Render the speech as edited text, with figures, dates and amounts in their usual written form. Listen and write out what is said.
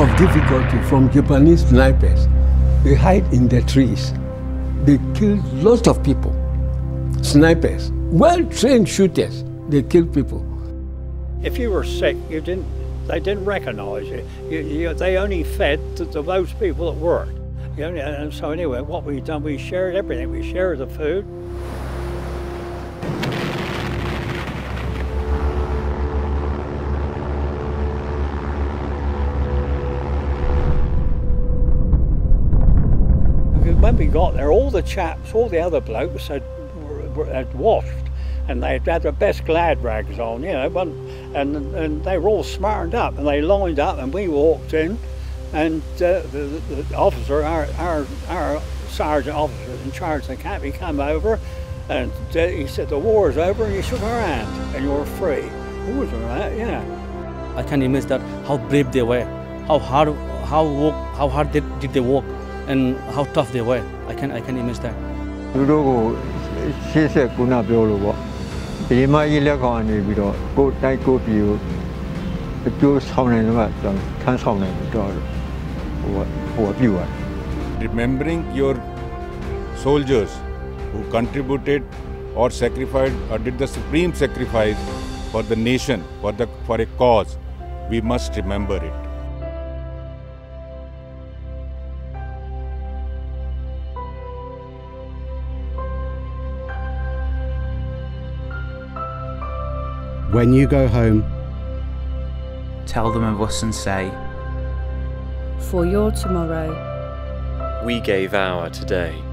of difficulty from Japanese snipers. They hide in the trees. They killed lots of people. Snipers, well-trained shooters, they killed people. If you were sick, they didn't recognize you. They only fed to those people that worked. And so anyway, what we done, we shared everything. We shared the food. When we got there, all the chaps, all the other blokes had washed, and they had their best glad rags on, you know, and they were all smartened up, and they lined up, and we walked in, and the officer, our sergeant officer in charge of the camp, he came over, and he said, "The war's over," and he shook our hand, "and you're free." It was all right, yeah. I can imagine that how brave they were, how hard did they work, and how tough they were. I can imagine that. Remembering your soldiers who contributed or sacrificed or did the supreme sacrifice for the nation, for a cause, we must remember it. When you go home, tell them of us and say, for your tomorrow, we gave our today.